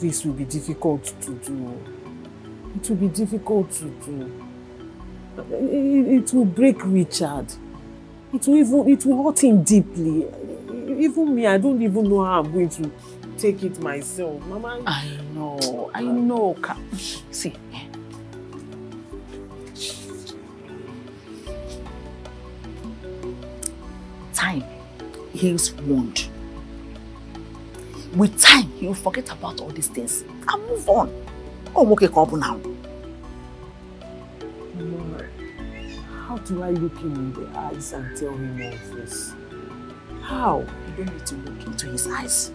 this will be difficult to do. It will be difficult to do. It will break Richard. It will hurt him deeply. Even me, I don't even know how I'm going to take it myself. Mama, I know. See. Time heals wound. With time, you'll forget about all these things and move on. Oh, okay, come now. Lord, how do I look him in the eyes and tell him all this? How? You don't need to look into his eyes.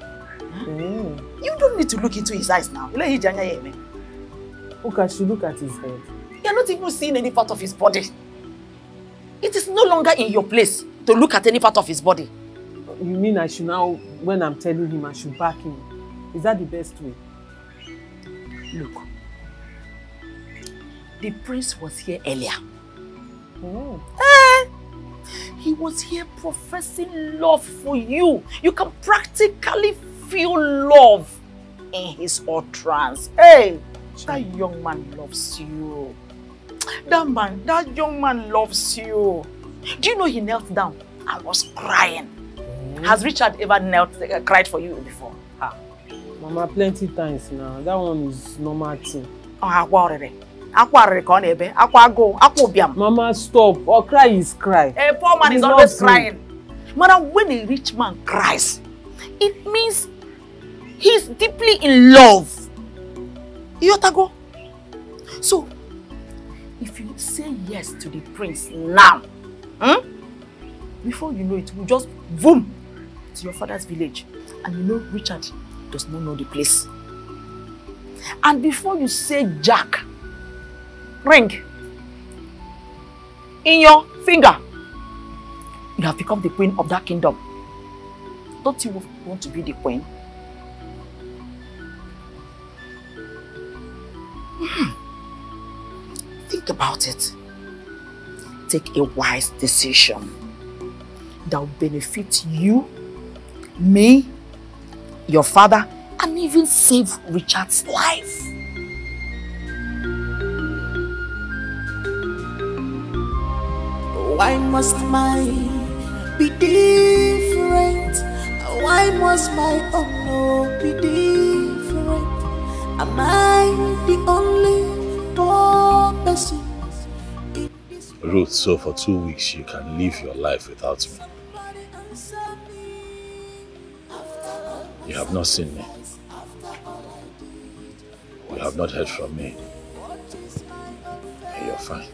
Mm. You don't need to look into his eyes now. Okay, I should look at his head. You're not even seeing any part of his body. It is no longer in your place to look at any part of his body. You mean I should now, when I'm telling him, I should back him? Is that the best way? Look, the prince was here earlier. Oh. He was here professing love for you. You can practically feel love in his utterance. Hey, that young man loves you. That young man loves you. Do you know he knelt down and was crying? Mm. Has Richard ever cried for you before? Ah. Mama, plenty times now. That one is normal too. Mama, stop. Or cry is cry. A poor man is always crying. Mother, when a rich man cries, it means he's deeply in love. Yotago. So, if you say yes to the prince now, before you know it, we'll just boom to your father's village. And you know, Richard does not know the place. And before you say Jack, ring in your finger, you have become the queen of that kingdom. Don't you want to be the queen? Think about it. Take a wise decision that will benefit you, me, your father, and even save Richard's life. Why must mine be different? Why must my own love be different? Am I the only poor person? Ruth, so for 2 weeks you can live your life without me. You have not seen me. You have not heard from me. And you're fine.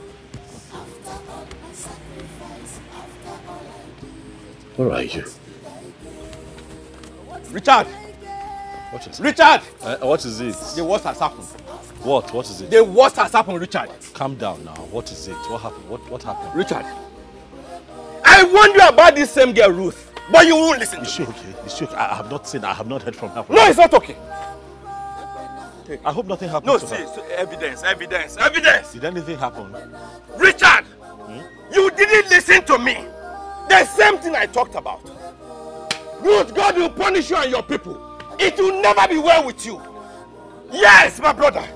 Where are you? Richard! What is it? Richard! What is it? The worst has happened. What? What is it? The worst has happened, Richard. Calm down now. What is it? What happened? What happened? Richard, I warned you about this same girl, Ruth. But you won't listen to me. Okay. It's okay. I have not seen, I have not heard from her. No, it's not okay. I hope nothing happened. No, to see, her. Evidence. Did anything happen? Richard, you didn't listen to me. The same thing I talked about. Ruth, God will punish you and your people. It will never be well with you. Yes, my brother.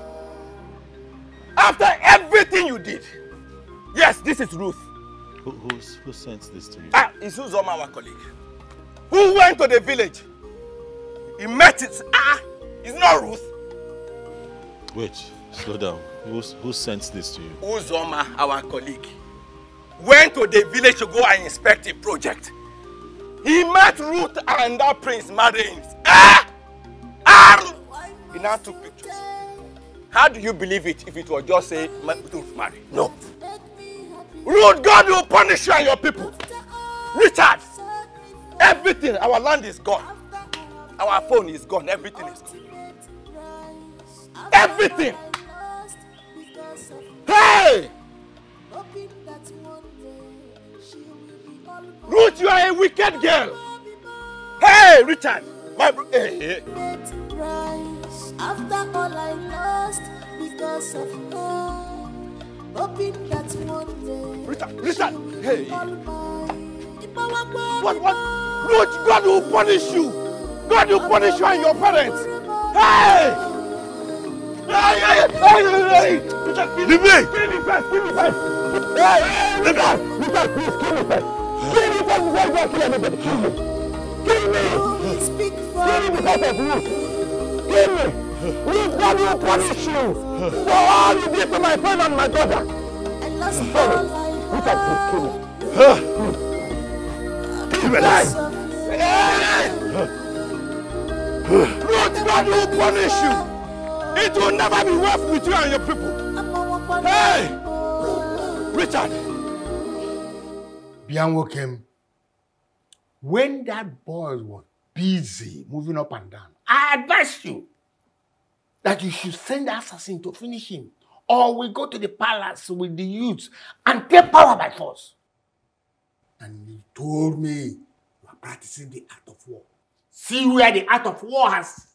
After everything you did. Yes, this is Ruth. Who sent this to you? Ah, it's Uzoma, our colleague. Who went to the village? He met it. Ah, it's not Ruth. Wait, slow down. Who sent this to you? Uzoma, our colleague, went to the village to go and inspect a project. He met Ruth and that prince marrying. Ah! Ah! He now took pictures. How do you believe it if it was just say Ruth marry? No. Ruth, God will punish you and your people. Richard, everything, our land is gone. Our phone is gone, everything is gone. Everything! Hey! Ruth, you are a wicked girl. Hey, Richard! My brother. Hey. After all I lost because of love, hoping that one day. Richard! Hey! What? Ruth, God will punish you! God will punish you and your parents! Hey! Leave me! Kill me first! Kill me first! Hey! Leave me! Please kill me first! Kill me first before you kill everybody! Kill me! Kill me! Speak for me! Kill me because of you! Kill me! Will God will punish you for all you did to my friend and my daughter! I lost all I had! Kill me! Kill me! Will God will punish you! It will never be worth with you and your people. Hey! Richard! Bianwo came. When that boy was busy moving up and down, I advised you that you should send the assassin to finish him. Or we go to the palace with the youths and take power by force. And you told me you are practicing the art of war. See where the art of war has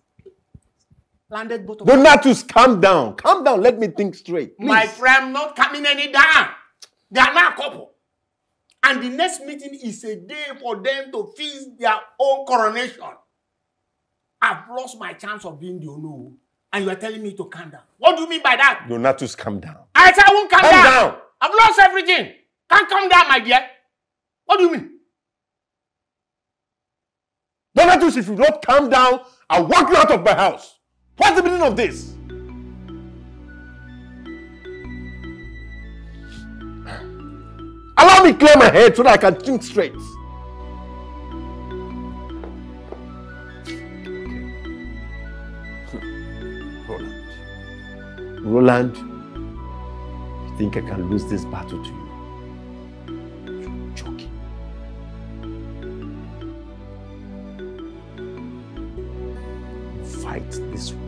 landed both of them. Donatus, calm down. Calm down. Let me think straight. Please. My friend, I'm not coming any down. They are now a couple. And the next meeting is a day for them to feast their own coronation. I've lost my chance of being the Onwu, and you are telling me to calm down. What do you mean by that? Donatus, calm down. I said I won't calm down. I've lost everything. Can't calm down, my dear. What do you mean? Donatus, if you don't calm down, I'll walk you out of my house. What's the meaning of this? Allow me to clear my head so that I can think straight. Roland, you think I can lose this battle to you? You're joking. Fight this war.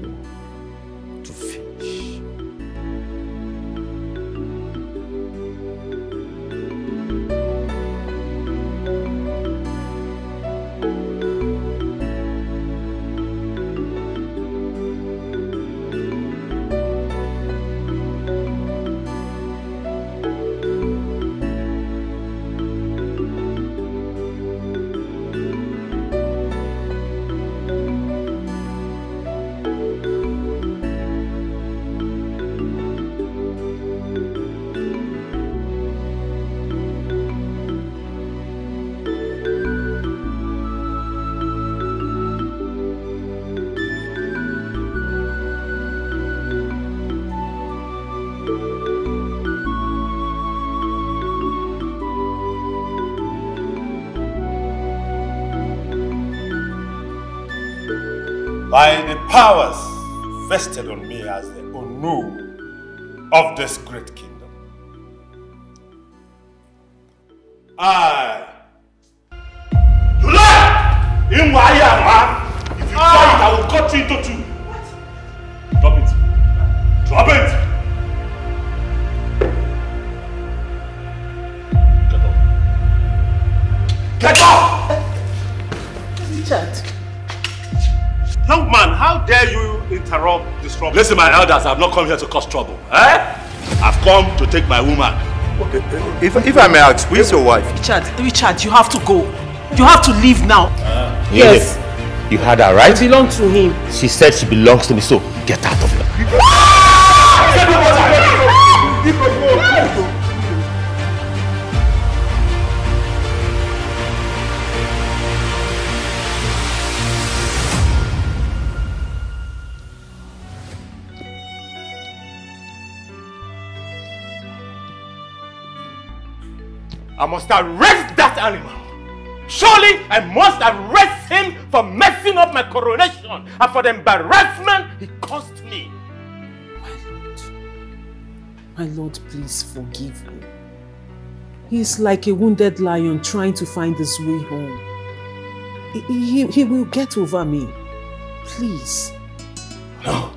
By the powers vested on me as the Onwu of this great kingdom, I, Yula, in my hand, if you try it, I will cut you into two. What? Drop it! Drop it! Get off! Get off! Richard. Young man, how dare you interrupt this trouble? Listen, my elders, I've not come here to cause trouble. Eh? I've come to take my woman. If I may ask, where's your wife? Richard, you have to go. You have to leave now. Yes. You heard her, right? She belongs to him. She said she belongs to me, so get out of here. I must arrest that animal. Surely I must arrest him for messing up my coronation and for the embarrassment he caused me. My lord, please forgive me. He is like a wounded lion trying to find his way home. He will get over me. Please. No.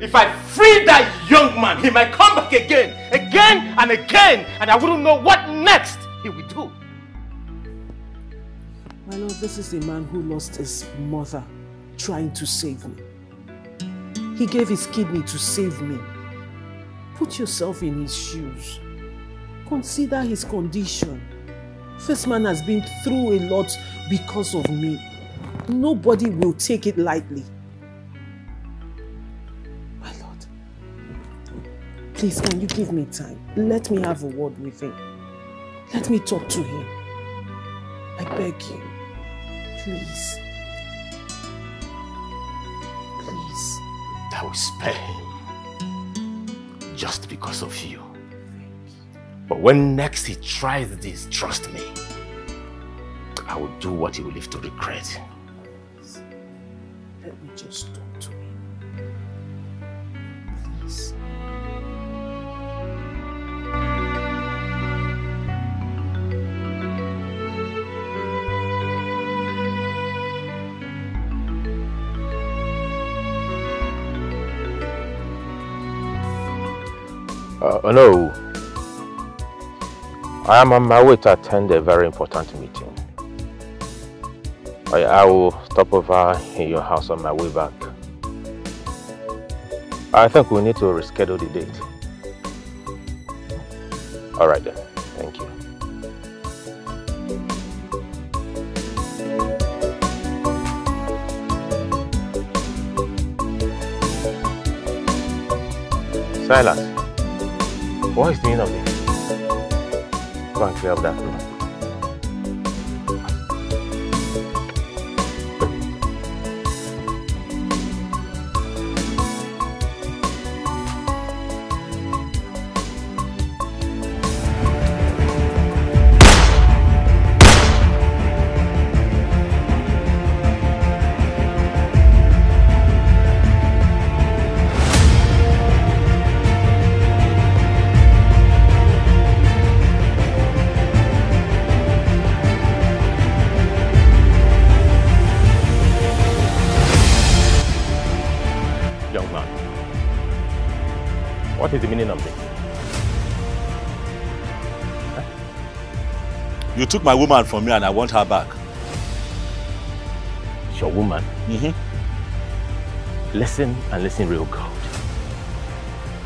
If I free that young man, he might come back again, and I wouldn't know what next. We do. My lord, this is a man who lost his mother trying to save me. He gave his kidney to save me. Put yourself in his shoes. Consider his condition. This man has been through a lot because of me. Nobody will take it lightly. Please, can you give me time? Let me have a word with him. Let me talk to him. I beg you. Please. Please. I will spare him. Just because of you. But when next he tries this, trust me. I will do what he will live to regret. Please. Let me just talk to him. Please. Hello. I am on my way to attend a very important meeting. I will stop over in your house on my way back. I think we need to reschedule the date. All right then. Thank you. Silas, what is the end of this? Go and clear up that room. What is the meaning of this? Huh? You took my woman from me and I want her back. It's your woman? Mm-hmm. Listen and listen real good.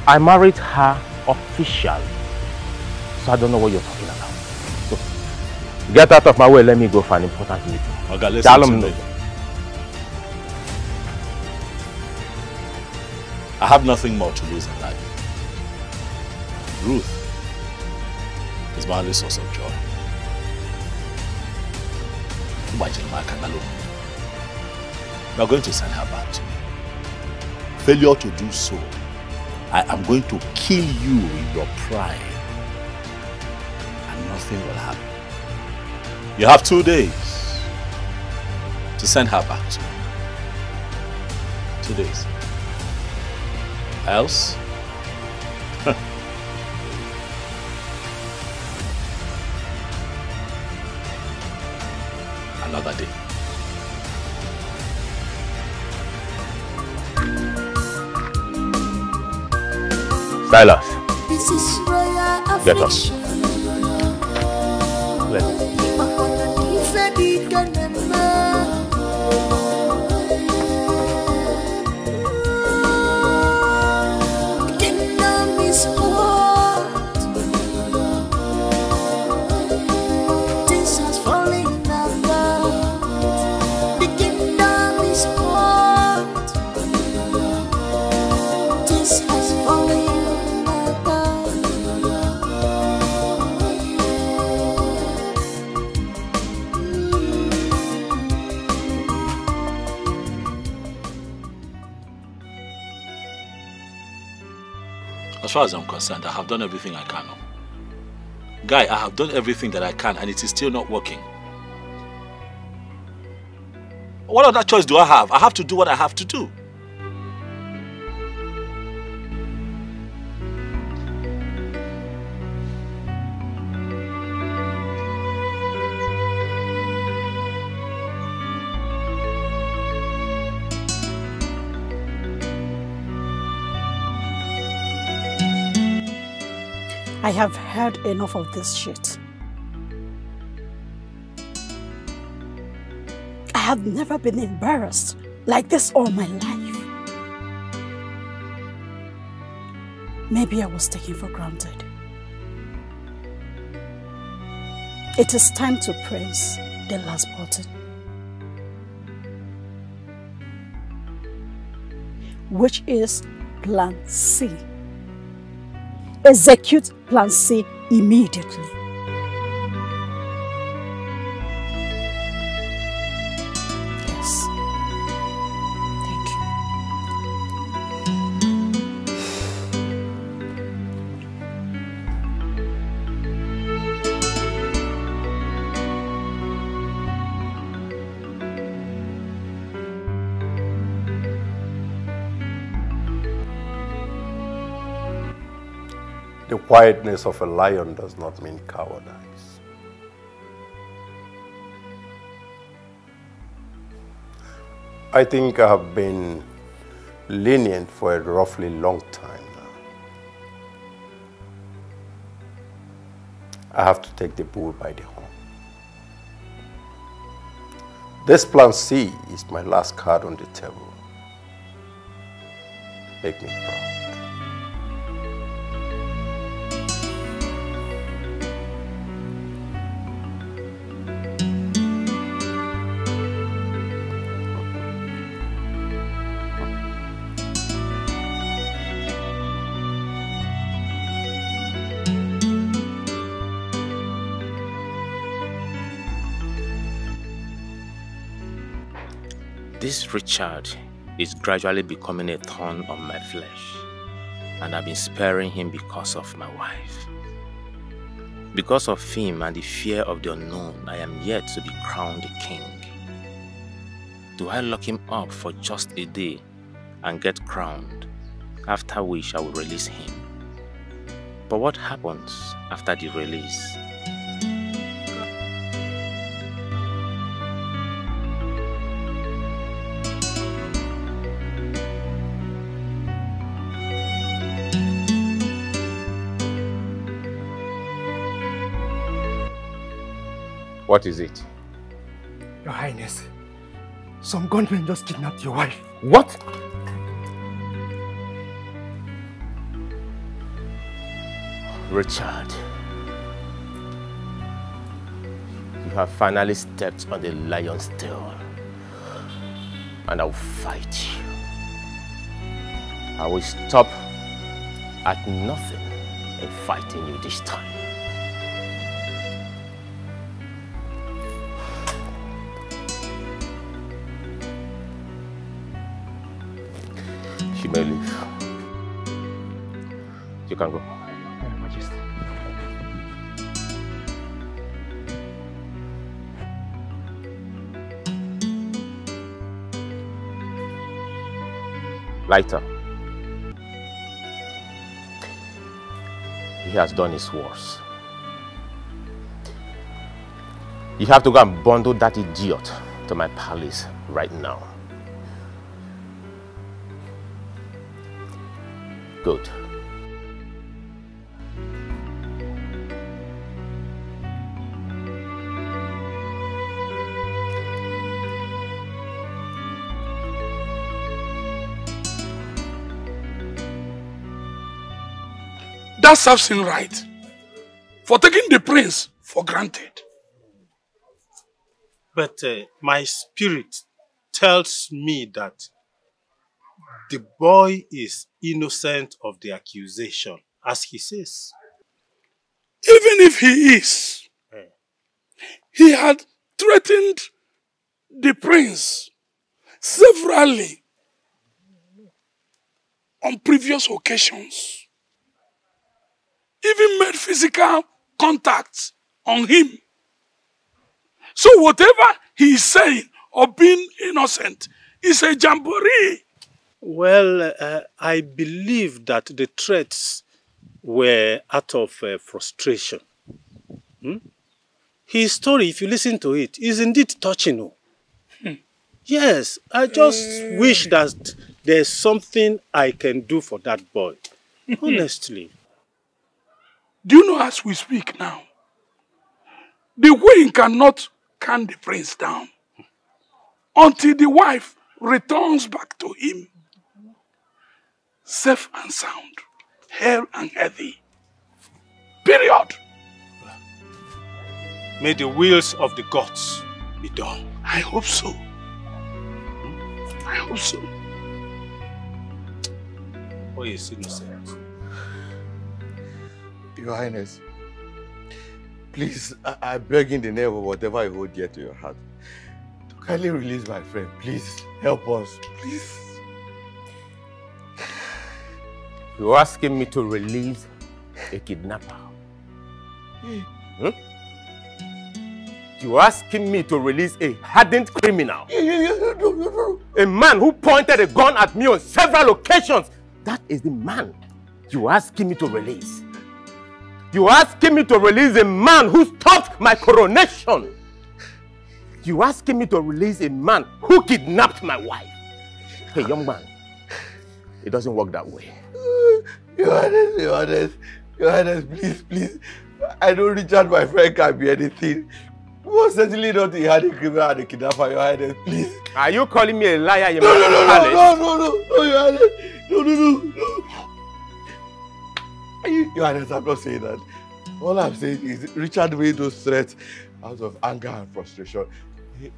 I married her officially. So I don't know what you're talking about. So get out of my way, let me go for an important meeting. Okay, listen to me. I have nothing more to lose in life. Ruth is my only source of joy. We are going to send her back to me. Failure to do so, I am going to kill you with your pride. And nothing will happen. You have 2 days to send her back to me. 2 days. Else? Another day. Silas. This is royal affliction. Get up. As far as I'm concerned, I have done everything I can. Guy, I have done everything that I can and it is still not working. What other choice do I have? I have to do what I have to do. I have had enough of this shit. I have never been embarrassed like this all my life. Maybe I was taken for granted. It is time to press the last button. Which is Plan C. execute Plan C immediately. Yes. Thank you. The quietness of a lion does not mean cowardice. I think I have been lenient for a roughly long time now. I have to take the bull by the horn. This Plan C is my last card on the table. Make me proud. This Richard is gradually becoming a thorn on my flesh, and I've been sparing him because of my wife. Because of him and the fear of the unknown, I am yet to be crowned king. Do I lock him up for just a day and get crowned, after which I will release him? But what happens after the release? What is it? Your Highness, some gunmen just kidnapped your wife. What? Richard, you have finally stepped on the lion's tail, and I will fight you. I will stop at nothing in fighting you this time. She may leave. You can go. Majesty. Lighter. He has done his worst. You have to go and bundle that idiot to my palace right now. Good. That serves him right for taking the prince for granted. But my spirit tells me that the boy is innocent of the accusation, as he says. Even if he is, he had threatened the prince severally on previous occasions. Even made physical contact on him. So whatever he is saying of being innocent is a jamboree. Well, I believe that the threats were out of frustration. His story, if you listen to it, is indeed touching. Yes, I just wish that there's something I can do for that boy. Honestly. Do you know, as we speak now, the queen cannot calm the prince down until the wife returns back to him. Safe and sound, hale and healthy. Period. May the wills of the gods be done. I hope so. I hope so. Boy is innocent. Your Highness, please, I beg in the name of whatever I hold dear to your heart, to kindly release my friend. Please, help us, please. You're asking me to release a kidnapper? You're asking me to release a hardened criminal? A man who pointed a gun at me on several occasions? That is the man you're asking me to release. You're asking me to release a man who stopped my coronation. You're asking me to release a man who kidnapped my wife. Hey, young man, it doesn't work that way. Your Highness, please. I know Richard, my friend, can't be anything. Most certainly not the hardened criminal and the kidnapper, Your Highness, please. Are you calling me a liar, Your Highness? No, Your Highness. No. Your Highness, I'm not saying that. All I'm saying is Richard made those threats out of anger and frustration.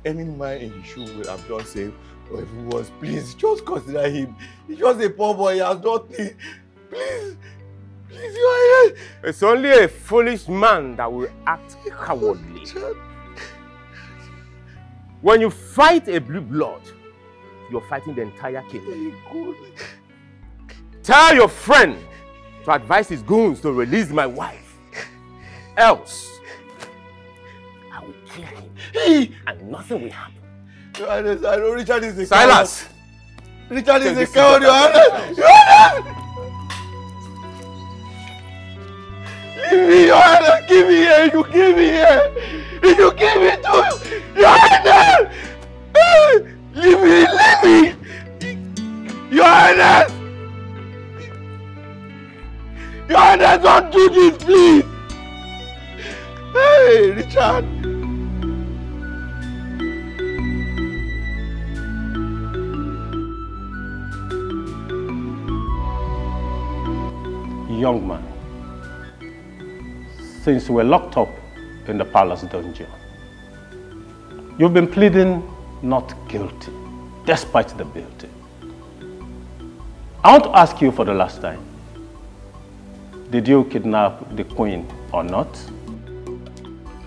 Any man in his shoe would have done same, or if he was, please, just consider him. He's just a poor boy, he has nothing. Please, Your Highness. It's only a foolish man that will act cowardly. When you fight a blue blood, you're fighting the entire kingdom. Tell your friend to advise his goons to release my wife. Else, I will kill him and nothing will happen. Your Highness, I know Richard is a coward. Silence! Richard is a coward, Your Highness! Your Highness! Leave me, Your Highness! Give me here! You give me here! You give me to Your Highness! Leave me! Your Highness! Your Highness, don't do this, please! Hey, Richard! Young man, since we're locked up in the palace dungeon, you've been pleading not guilty, despite the guilty. I want to ask you for the last time. Did you kidnap the queen or not?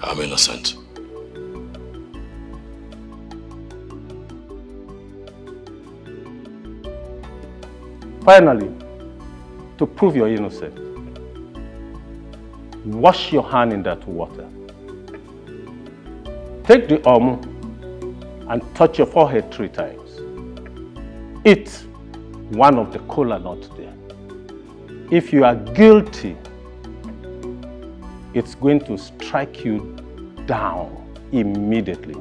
I'm innocent. Finally, to prove you're innocent, wash your hand in that water. Take the Onwu and touch your forehead 3 times. Eat one of the kola nuts there. If you are guilty, it's going to strike you down immediately.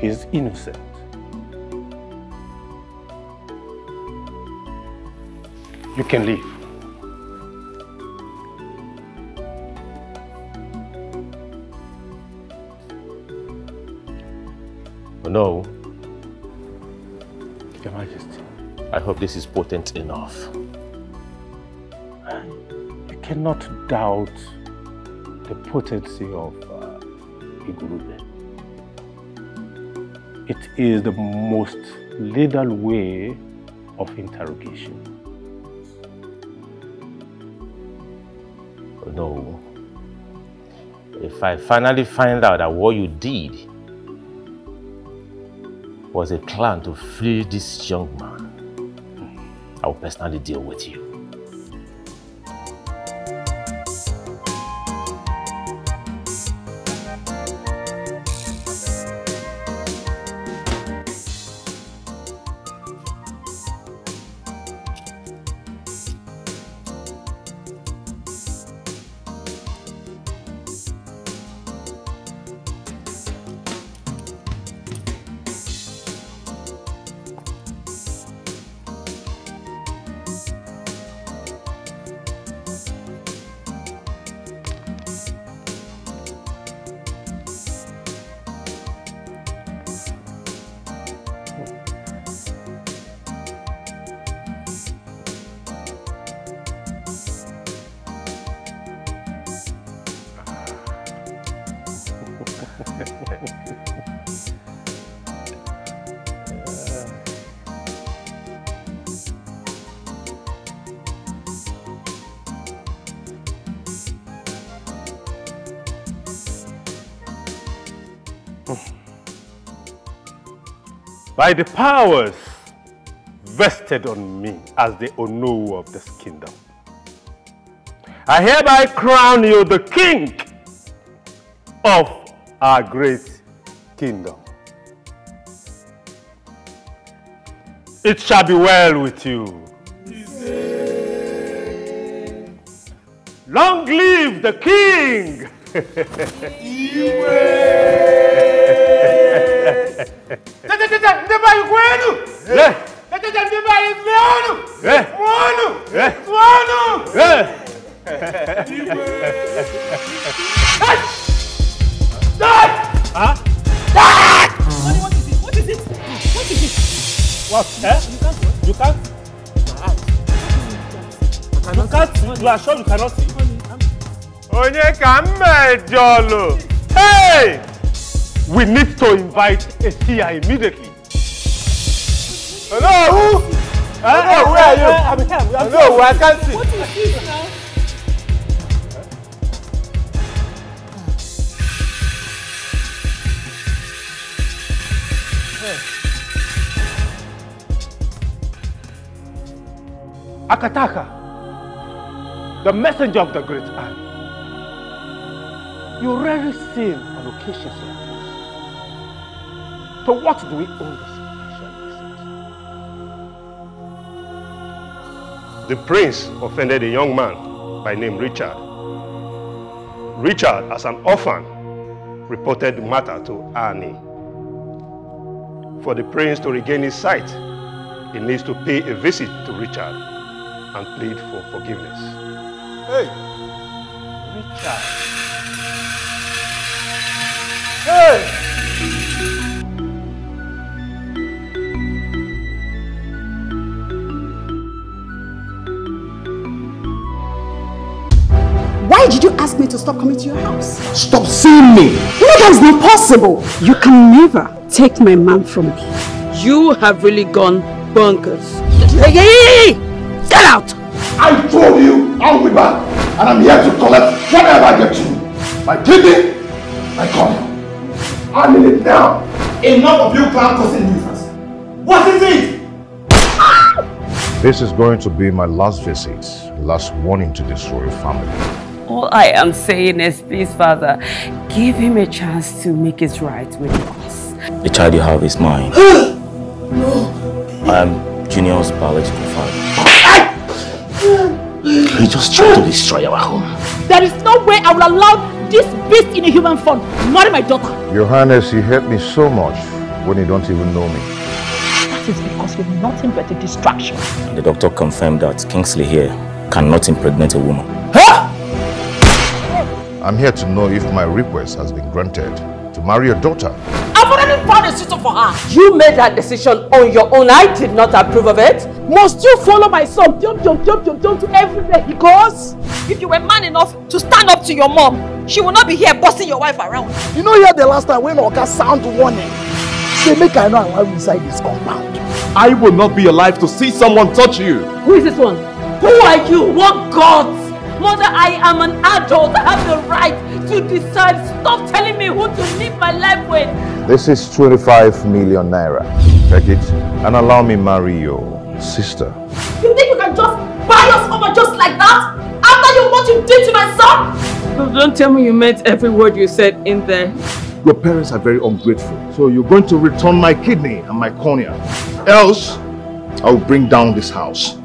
Is innocent. You can leave. Oh, no. Your Majesty, I hope this is potent enough. You cannot doubt the potency of Igurube. It is the most lethal way of interrogation. Oh, no. If I finally find out that what you did was a plan to free this young man, I will personally deal with you. By the powers vested on me as the Onwu of this kingdom, I hereby crown you the king of our great kingdom. It shall be well with you. Long live the king! What? Eh? You can't? You can't? You are sure you cannot see? Hey! We need to invite a seer immediately. Hello? Who? Hello, where are you? I'm here. Hello, I can't see. What is this now? Akataka, the messenger of the great Annie. You rarely see him on occasions like this. To what do we owe this special message? The prince offended a young man by name Richard. Richard, as an orphan, reported the matter to Annie. For the prince to regain his sight, he needs to pay a visit to Richard and plead for forgiveness. Hey! Richard! Hey! Why did you ask me to stop coming to your house? Stop seeing me! No, that is not possible! You can never take my man from me. You have really gone bonkers. Hey! Get out! I told you I'll be back, and I'm here to collect whatever I get to you. My kidney, my coffee. I need it now. Enough of you clown-cussing users. What is it? This is going to be my last visit, the last warning to this royal family. All I am saying is, please, Father, give him a chance to make it right with us. The child you have is mine. No. I am Junior's biological father. He just tried to destroy our home. There is no way I will allow this beast in a human form, marry my daughter. Your Highness, you hurt me so much when you don't even know me. That is because you're nothing but a distraction. The doctor confirmed that Kingsley here cannot impregnate a woman. Huh? I'm here to know if my request has been granted to marry your daughter. I've already found a suitor for her. You made that decision on your own. I did not approve of it. Must you follow my son? Jump to everywhere he goes. If you were man enough to stand up to your mom, she will not be here bossing your wife around. You know, here the last time when Oga sound warning, say make I know I'm inside this compound. I will not be alive to see someone touch you. Who is this one? Who are you? What gods? Mother, I am an adult. I have the right to decide. Stop telling me who to live my life with. This is 25 million naira. Take it and allow me marry your sister. You think you can just buy us over just like that? After you what you did to my son? No, don't tell me you meant every word you said in there. Your parents are very ungrateful. So you're going to return my kidney and my cornea. Else, I'll bring down this house.